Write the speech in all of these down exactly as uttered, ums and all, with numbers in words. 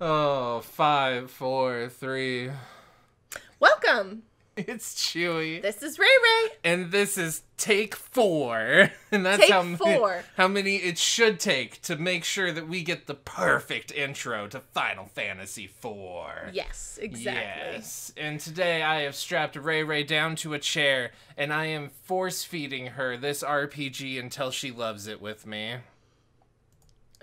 Oh, five, four, three. Welcome. It's Chewy. This is Ray Ray. And this is take four. And that's take how many, four. how many it should take to make sure that we get the perfect intro to Final Fantasy four. Yes, exactly. Yes. And today I have strapped Ray Ray down to a chair and I am force feeding her this R P G until she loves it with me.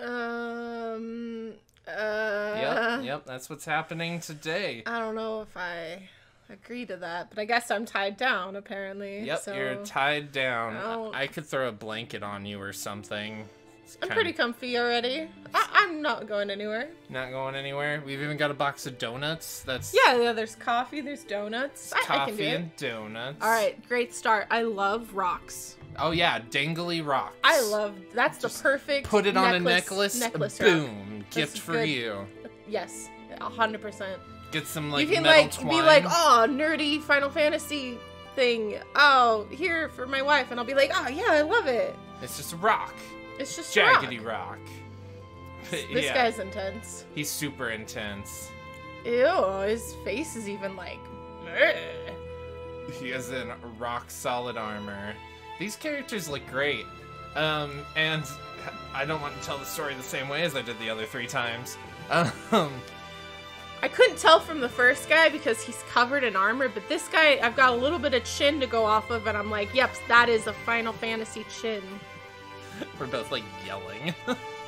Um. Uh, yep, yep, that's what's happening today. I don't know if I agree to that, but I guess I'm tied down, apparently. Yep, so you're tied down. I, I could throw a blanket on you or something. It's I'm pretty of... comfy already. I, I'm not going anywhere. Not going anywhere? We've even got a box of donuts. That's Yeah, yeah there's coffee, there's donuts. I, coffee I can do and it. donuts. All right, great start. I love rocks. Oh, yeah, dangly rocks. I love, that's Just the perfect Put it necklace, on a necklace, necklace boom, rock. gift for good. you. Yes, one hundred percent. Get some, like, you can, metal like, twine. be like, oh, nerdy Final Fantasy thing. Oh, here for my wife. And I'll be like, oh, yeah, I love it. It's just a rock. It's just Jaggedy rock. rock. This yeah. guy's intense. He's super intense. Ew, his face is even, like, bleh. He has a rock-solid armor. These characters look great. Um, and I don't want to tell the story the same way as I did the other three times. Um... I couldn't tell from the first guy because he's covered in armor, but this guy, I've got a little bit of chin to go off of, and I'm like, yep, that is a Final Fantasy chin. We're both, like, yelling.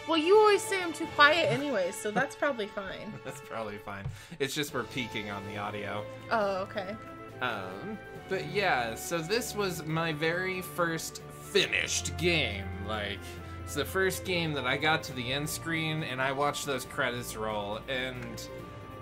Well, you always say I'm too quiet anyways, so that's probably fine. That's probably fine. It's just we're peaking on the audio. Oh, okay. Um, but yeah, so this was my very first finished game, like... It's the first game that I got to the end screen, and I watched those credits roll, and...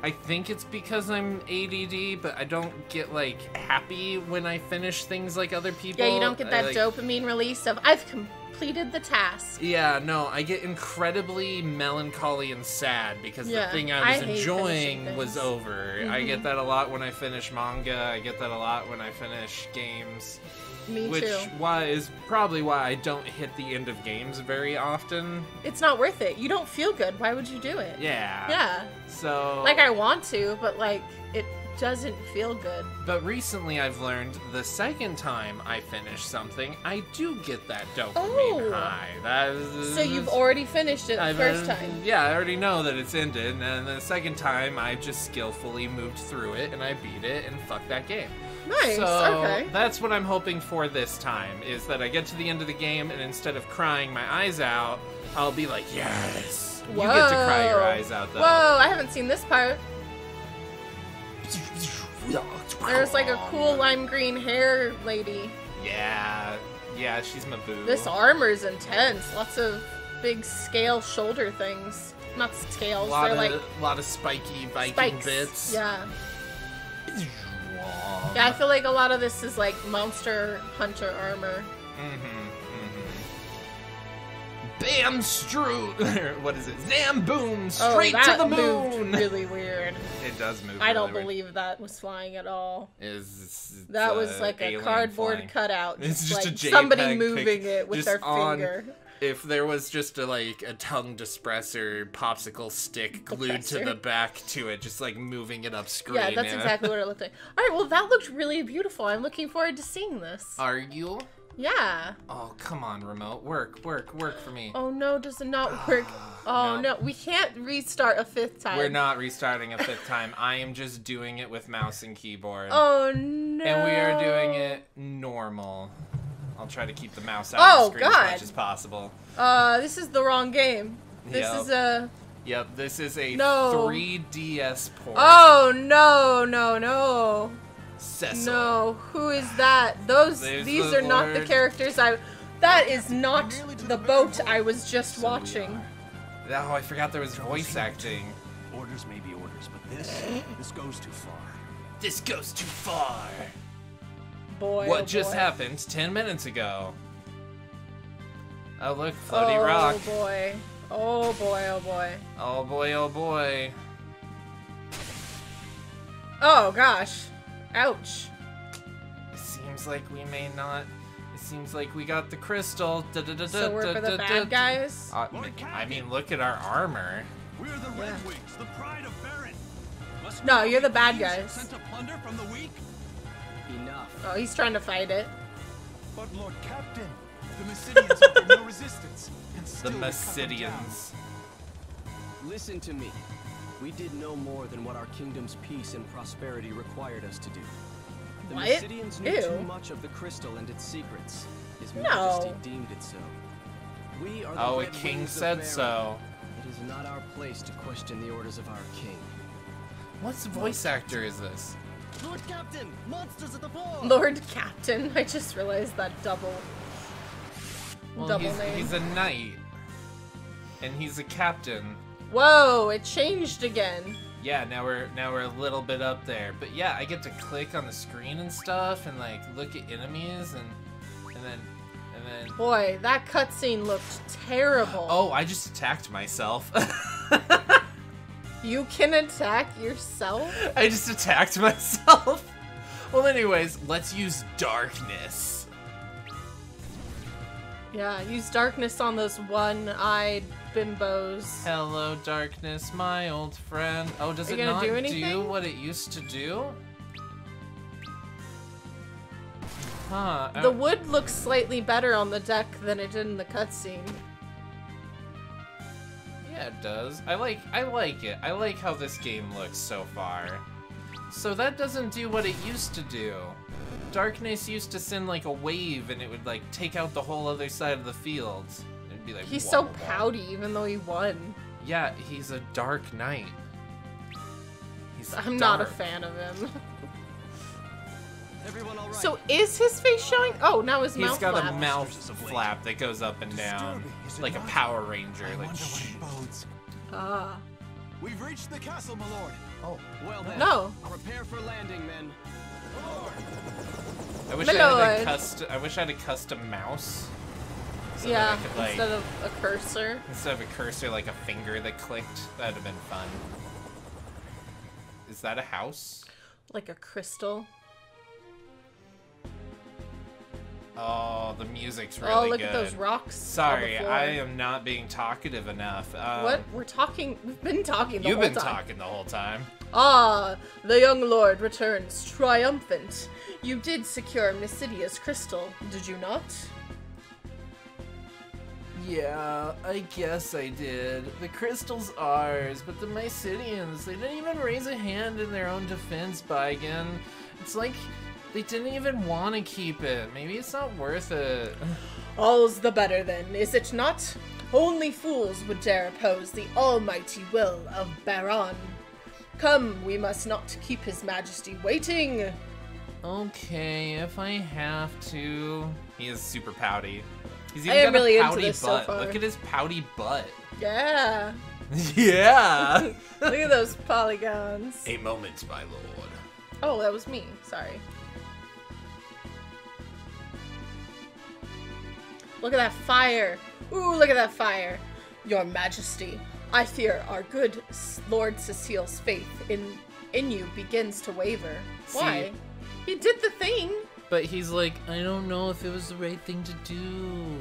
I think it's because I'm A D D, but I don't get, like, happy when I finish things like other people. Yeah, you don't get that I, like, dopamine release of, I've completed the task. Yeah, no, I get incredibly melancholy and sad because yeah, the thing I was I enjoying was over. Mm-hmm. I get that a lot when I finish manga. I get that a lot when I finish games. Me which too. Why is probably why I don't hit the end of games very often. It's not worth it. You don't feel good. Why would you do it? Yeah. Yeah. So... Like, I want to, but, like, it doesn't feel good. But recently I've learned the second time I finish something, I do get that dopamine oh. high. That is, so you've already finished it the I've, first time. Yeah, I already know that it's ended, and the second time I just skillfully moved through it, and I beat it, and fuck that game. Nice, so, okay. That's what I'm hoping for this time, is that I get to the end of the game, and instead of crying my eyes out, I'll be like, yes! Whoa. You get to cry your eyes out, though. Whoa, I haven't seen this part. There's, like, a cool lime green hair lady. Yeah, yeah, she's my boo. This armor's intense. Lots of big scale shoulder things. Not scales, a lot they're, of, like... A lot of spiky Viking spikes. bits. Yeah. Yeah, I feel like a lot of this is, like, monster hunter armor. Mm-hmm, mm-hmm. Bam, strewed! What is it? Zam, boom, straight oh, to the moon! Moved really weird. It does move I really don't weird. believe that was flying at all. Is it's, it's, That was, uh, like, a cardboard flying. cutout. Just, it's just like, a JPEG somebody moving pic it with their on... finger. If there was just a, like, a tongue depressor popsicle stick glued depressor. to the back to it, just, like, moving it up screen. Yeah, that's exactly what it looked like. All right, well, that looked really beautiful. I'm looking forward to seeing this. Are you? Yeah. Oh, come on, remote. Work, work, work for me. Oh, no, does it not work? Oh, no. no. We can't restart a fifth time. We're not restarting a fifth time. I am just doing it with mouse and keyboard. Oh, no. And we are doing it normal. I'll try to keep the mouse out oh, of the screen God. as much as possible. Uh, this is the wrong game. This yep. is a... Yep, this is a no. three D S port. Oh, no, no, no. Cecil. No, who is that? Those, There's these the are Lord. not the characters I... That is not the boat I was just so watching. Oh, I forgot there was voice acting. Orders may be orders, but this, this goes too far. This goes too far. Boy, what oh just boy. happened ten minutes ago? Oh look, floaty oh, rock. Oh boy. Oh boy, oh boy. Oh boy, oh boy. Oh gosh. Ouch. It seems like we may not... It seems like we got the crystal. Da, da, da, so da, we're da, for the da, bad da, guys? Uh, I mean, look at our armor. We're the Red yeah. Wings, the pride of Baron. Must no, you're the bad guys. Sent to plunder from the weak? Enough. Oh, he's trying to fight it. But Lord Captain, the Mysidians offered no resistance. And still the Mysidians. Listen to me. We did no more than what our kingdom's peace and prosperity required us to do. The what? Mysidians knew Ew. too much of the crystal and its secrets. His no. Majesty deemed it so. We are the oh, a king said so. It is not our place to question the orders of our king. What voice actor is this? Lord Captain, monsters at the ball. Lord Captain, I just realized that double. Well, double he's, name. He's a knight, and he's a captain. Whoa! It changed again. Yeah, now we're now we're a little bit up there, but yeah, I get to click on the screen and stuff, and like look at enemies, and and then and then. Boy, that cutscene looked terrible. Oh, I just attacked myself. You can attack yourself? I just attacked myself. Well, anyways, let's use darkness. Yeah, use darkness on those one-eyed bimbos. Hello, darkness, my old friend. Oh, does Are it not do, do what it used to do? Huh. The wood looks slightly better on the deck than it did in the cutscene. Yeah, it does. I like I like it. I like how this game looks so far. So that doesn't do what it used to do. Darkness used to send like a wave and it would like take out the whole other side of the field. It'd be like He's whoa, so whoa. pouty even though he won. Yeah, he's a dark knight. He's I'm dark. not a fan of him. Everyone all right? So is his face showing? Oh, now his He's mouth flap. He's got a mouth flap that goes up and down. Like a Power Ranger. I like, ah. We've reached the castle, my lord. Oh, well then. No. Prepare for landing, men. Oh. I wish I had, a custom, I wish I had a custom mouse. So yeah, could, like, instead of a cursor. Instead of a cursor, like a finger that clicked. That would have been fun. Is that a house? Like a crystal. Oh, the music's really good. Oh, look good. at those rocks. Sorry, I am not being talkative enough. Um, what? We're talking. We've been talking the whole time. You've been talking the whole time. Ah, the young lord returns triumphant. You did secure Mysidia's crystal, did you not? Yeah, I guess I did. The crystal's ours, but the Mysidians, they didn't even raise a hand in their own defense, Baigan. It's like. They didn't even want to keep it. Maybe it's not worth it. All's the better then, is it not? Only fools would dare oppose the almighty will of Baron. Come, we must not keep his majesty waiting. Okay, if I have to. He is super pouty. He's even I am got really a pouty into this butt. So far. Look at his pouty butt. Yeah. Yeah. Look at those polygons. A moment, my lord. Oh, that was me. Sorry. Look at that fire. Ooh, look at that fire. Your Majesty, I fear our good Lord Cecil's faith in in you begins to waver. See, why? He did the thing. But he's like, I don't know if it was the right thing to do.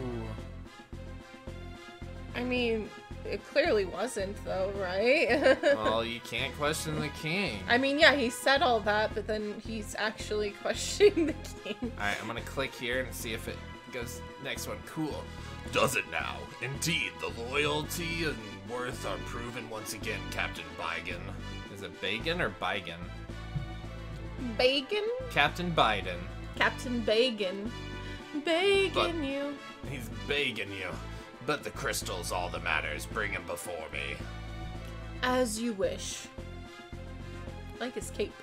I mean, it clearly wasn't, though, right? Well, you can't question the king. I mean, yeah, he said all that, but then he's actually questioning the king. Alright, I'm gonna click here and see if it goes next one. Cool. Does it now? Indeed, the loyalty and worth are proven once again, Captain Baigan. Is it Baigan or Baigan? Baigan? Captain Biden. Captain Baigan. Baigan but you. He's begging you. But the crystal's all that matters. Bring him before me. As you wish. Like his cape.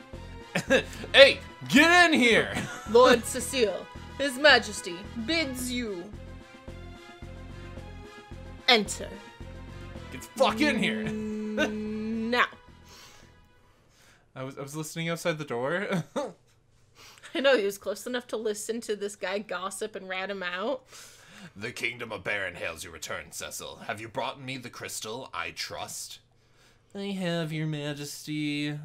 Hey, get in here! Lord Cecil, His Majesty bids you enter. Get the fuck in here! Now. I was I was listening outside the door. I know, he was close enough to listen to this guy gossip and rat him out. The kingdom of Baron hails your return, Cecil. Have you brought me the crystal, I trust? I have, your majesty.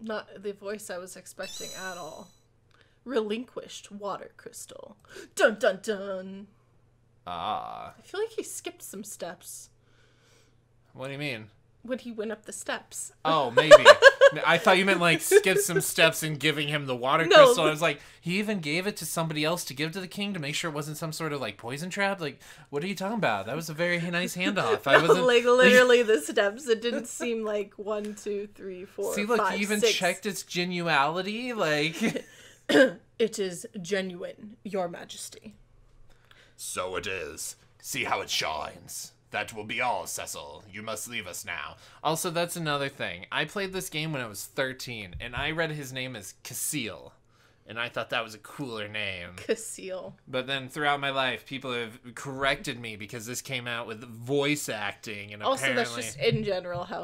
Not the voice I was expecting at all. Relinquished water crystal. Dun dun dun! Ah. I feel like he skipped some steps. What do you mean? When he went up the steps. Oh, maybe. I thought you meant like skip some steps and giving him the water no. crystal. I was like, he even gave it to somebody else to give to the king to make sure it wasn't some sort of like poison trap. Like, what are you talking about? That was a very nice handoff. No, I wasn't like literally the steps. It didn't seem like one, two, three, four. See, look, five, you even six. checked its genuality. Like, it is genuine, Your Majesty. So it is. See how it shines. That will be all, Cecil. You must leave us now. Also, that's another thing. I played this game when I was thirteen, and I read his name as Cecil, and I thought that was a cooler name. Cecil. But then throughout my life, people have corrected me because this came out with voice acting, and also apparently... that's just in general how...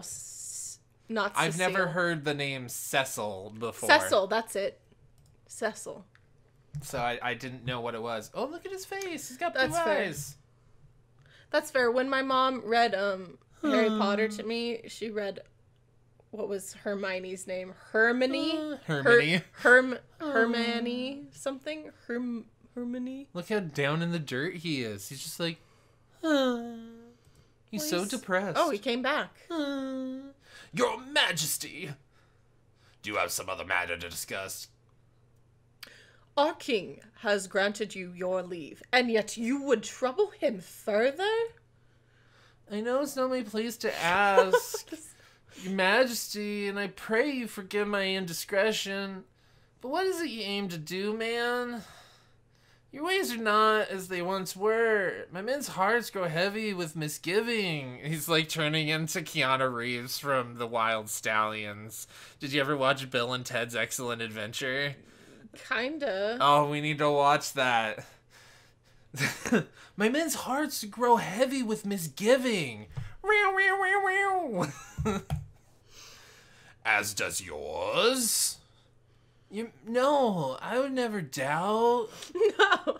Not Cecil. I've never heard the name Cecil before. Cecil, that's it. Cecil. So I, I didn't know what it was. Oh, look at his face. He's got blue that's eyes. Fair. That's fair. When my mom read um, Harry um, Potter to me, she read, what was Hermione's name? Hermione? Uh, Hermione. Her, Herm, um, Hermione something? Herm, Hermione? Look how down in the dirt he is. He's just like, uh, he's well, so he's, depressed. Oh, he came back. Uh, Your Majesty! Do you have some other matter to discuss? Our king has granted you your leave, and yet you would trouble him further? I know it's not my place to ask, Your Majesty, and I pray you forgive my indiscretion, but what is it you aim to do, man? Your ways are not as they once were. My men's hearts grow heavy with misgiving. He's like turning into Keanu Reeves from The Wild Stallions. Did you ever watch Bill and Ted's Excellent Adventure? Kinda. Oh, we need to watch that. My men's hearts grow heavy with misgiving. As does yours. You no, I would never doubt. No.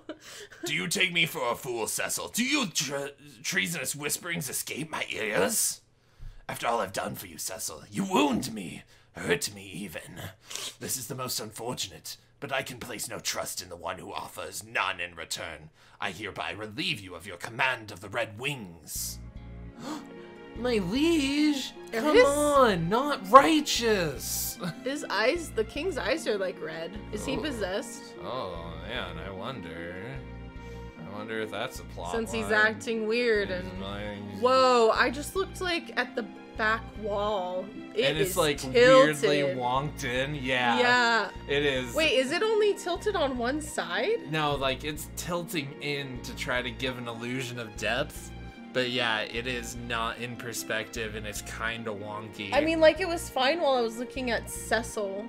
Do you take me for a fool, Cecil? Do you tre treasonous whisperings escape my ears? After all I've done for you, Cecil, you wound me, hurt me even. This is the most unfortunate. But I can place no trust in the one who offers none in return. I hereby relieve you of your command of the Red Wings. My liege? Come his... on, not righteous! His eyes, the king's eyes are like red. Is oh. he possessed? Oh, man, I wonder. I wonder if that's a plot Since line. he's acting weird and... and... Whoa, I just looked like at the... back wall. It and it's is like tilted. weirdly wonked in. Yeah. Yeah. It is. Wait, is it only tilted on one side? No, like it's tilting in to try to give an illusion of depth. But yeah, it is not in perspective and it's kind of wonky. I mean, like it was fine while I was looking at Cecil.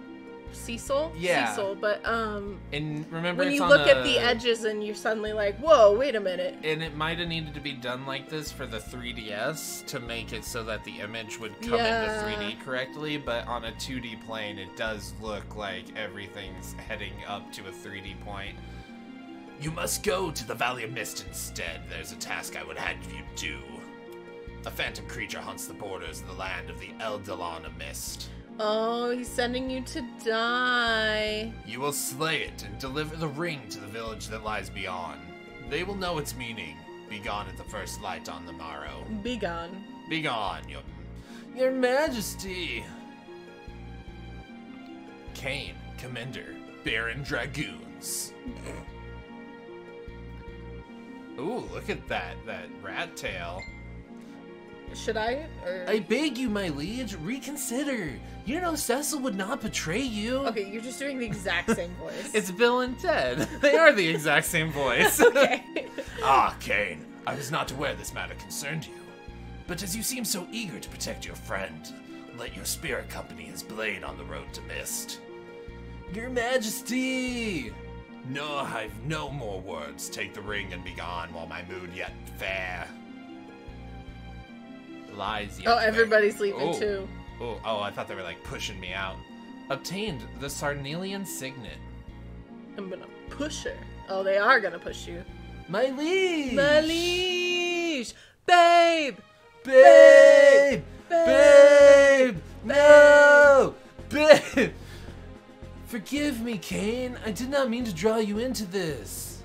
Cecil? Yeah. Cecil, but um and remember when it's you look a... at the edges and you're suddenly like, whoa, wait a minute. And it might have needed to be done like this for the three D S to make it so that the image would come yeah. into three D correctly, but on a two D plane it does look like everything's heading up to a three D point. You must go to the Valley of Mist instead. There's a task I would have you do. A phantom creature haunts the borders of the land of the Eldalana Mist. Oh, he's sending you to die. You will slay it and deliver the ring to the village that lies beyond. They will know its meaning. Be gone at the first light on the morrow. Be gone. Be gone, your, your Majesty. Kain, Commander, Baron, Dragoons. Ooh, look at that, that rat tail. Should I? Or... I beg you, my liege, reconsider. You know Cecil would not betray you. Okay, you're just doing the exact same voice. It's Bill and Ted. They are the exact same voice. Okay. Ah, Kain, I was not aware this matter concerned you. But as you seem so eager to protect your friend, let your spear accompany his blade on the road to Mist. Your Majesty! No, I've no more words. Take the ring and be gone while my mood yet fair. Lies oh, everybody's leaving oh. too. Oh, oh, I thought they were like pushing me out. Obtained the Sarnelian signet. I'm gonna push her. Oh, they are gonna push you. My liege! My liege! Babe! Babe! Babe! Babe! Babe! No! Babe! Forgive me, Kain. I did not mean to draw you into this.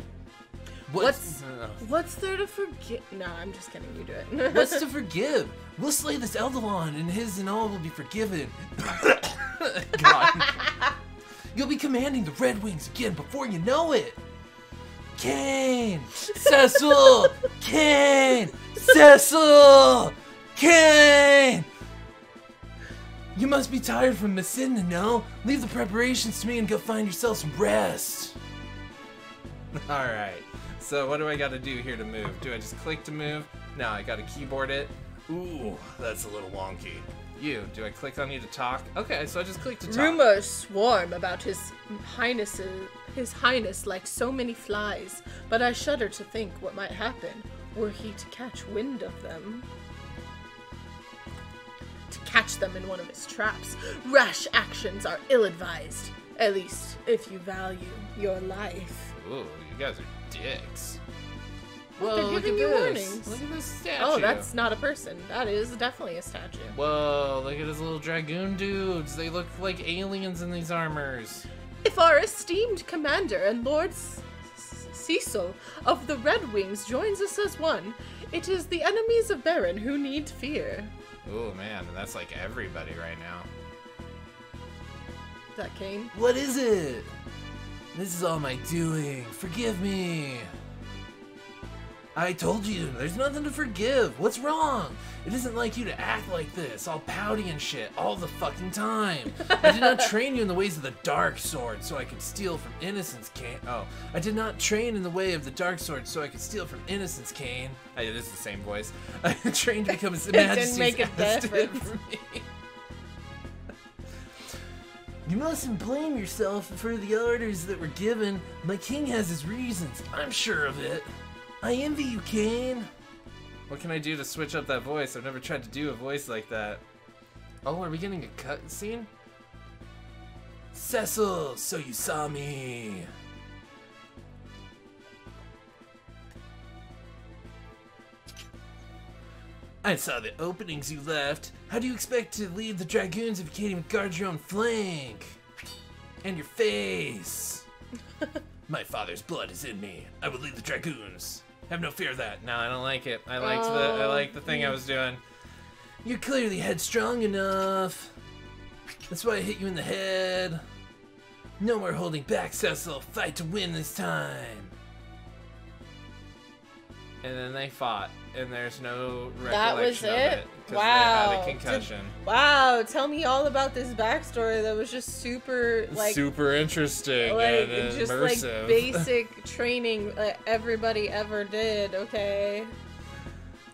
What's what's there to forgive? No, I'm just kidding. You do it. What's to forgive? We'll slay this Eldalon, and his and all will be forgiven. God. You'll be commanding the Red Wings again before you know it. Kain, Cecil, Kain, Cecil, Kain. You must be tired from Mysidia, no? Leave the preparations to me and go find yourself some rest. Alright, so what do I gotta do here to move? Do I just click to move? No, I gotta keyboard it. Ooh, that's a little wonky. You, do I click on you to talk? Okay, so I just click to talk. Rumors swarm about his highness, his highness like so many flies, but I shudder to think what might happen were he to catch wind of them. To catch them in one of his traps, rash actions are ill-advised. At least, if you value your life. Ooh, you guys are dicks. Whoa, They're look at you this. Warnings. Look at this statue. Oh, that's not a person. That is definitely a statue. Whoa, look at his little dragoon dudes. They look like aliens in these armors. If our esteemed commander and Lord C Cecil of the Red Wings joins us as one, it is the enemies of Baron who need fear. Oh, man, and that's like everybody right now. That Kain? What is it? This is all my doing. Forgive me. I told you, there's nothing to forgive. What's wrong? It isn't like you to act like this, all pouty and shit, all the fucking time. I did not train you in the ways of the dark sword so I could steal from innocence, Kain. Oh, I did not train in the way of the dark sword so I could steal from innocence, Kain. I, it is the same voice. I trained to become his majesty's assistant for me. You mustn't blame yourself for the orders that were given. My king has his reasons. I'm sure of it. I envy you, Kain. What can I do to switch up that voice? I've never tried to do a voice like that. Oh, are we getting a cutscene? Cecil, so you saw me. I saw the openings you left. How do you expect to lead the Dragoons if you can't even guard your own flank? And your face! My father's blood is in me. I will lead the Dragoons. Have no fear of that. No, I don't like it. I liked oh, the I liked the thing yeah. I was doing. You're clearly headstrong enough. That's why I hit you in the head. No more holding back, Cecil. Fight to win this time. And then they fought, and there's no recollection that was it? of it. Wow. They had a concussion. Did, wow, tell me all about this backstory that was just super, like... Super interesting like, and just, immersive. Just, like, basic training that everybody ever did, okay?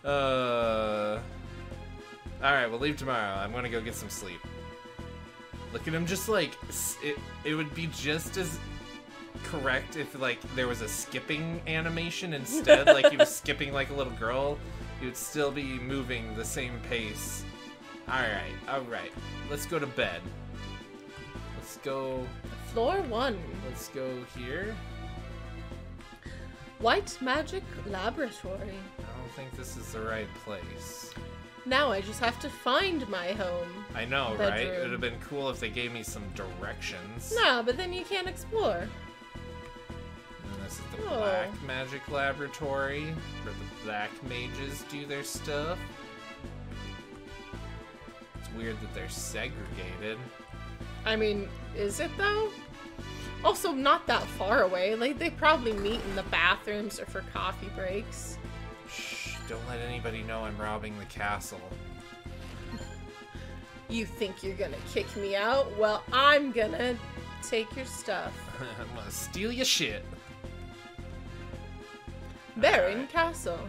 Uh... Alright, we'll leave tomorrow. I'm gonna go get some sleep. Look at him just, like... It, it would be just as... correct if like there was a skipping animation instead, like he was skipping like a little girl, you would still be moving the same pace. Alright, alright. Let's go to bed. Let's go... Floor one. Let's go here. White Magic Laboratory. I don't think this is the right place. Now I just have to find my home. I know, bedroom. Right? It would have been cool if they gave me some directions. No, but then you can't explore. This is the oh. Black Magic Laboratory, where the black mages do their stuff. It's weird that they're segregated. I mean, is it though? Also, not that far away. Like, they probably meet in the bathrooms or for coffee breaks. Shh, don't let anybody know I'm robbing the castle. You think you're gonna kick me out? Well, I'm gonna take your stuff. I'm gonna steal your shit. Baron right. Castle.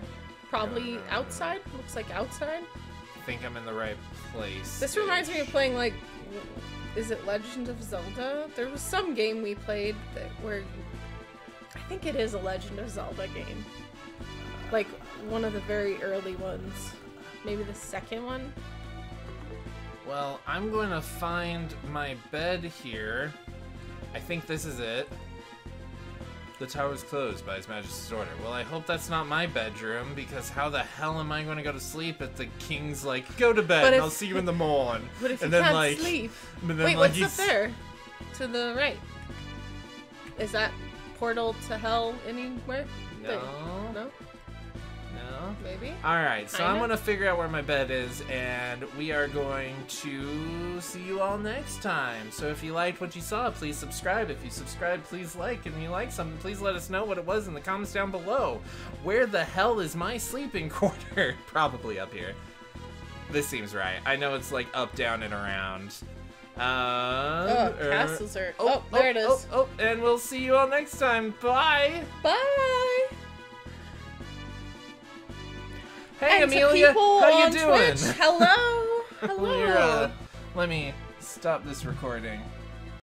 Probably no, no, no, outside? No. Looks like outside? I think I'm in the right place. This reminds me of playing, like, is it Legend of Zelda? There was some game we played that where, I think it is a Legend of Zelda game. Like, one of the very early ones. Maybe the second one? Well, I'm going to find my bed here. I think this is it. The tower is closed by His Majesty's order. Well, I hope that's not my bedroom, because how the hell am I going to go to sleep if the king's like, go to bed, if, I'll see you in the morning. But if and you then, can't like, sleep... Then, Wait, like, what's he's... up there? To the right? Is that portal to hell anywhere? No. No? No? Maybe? Alright, so Kinda? I'm going to figure out where my bed is, and we are going to see you all next time. So if you liked what you saw, please subscribe. If you subscribe, please like. And if you like something, please let us know what it was in the comments down below. Where the hell is my sleeping quarter? Probably up here. This seems right. I know it's like up, down, and around. Uh, oh, or, castles are... Oh, oh there oh, it is. Oh, oh, and we'll see you all next time. Bye! Bye! Hey, and Amelia, how you doing? Twitch, hello! Hello! Let me, uh, let me stop this recording.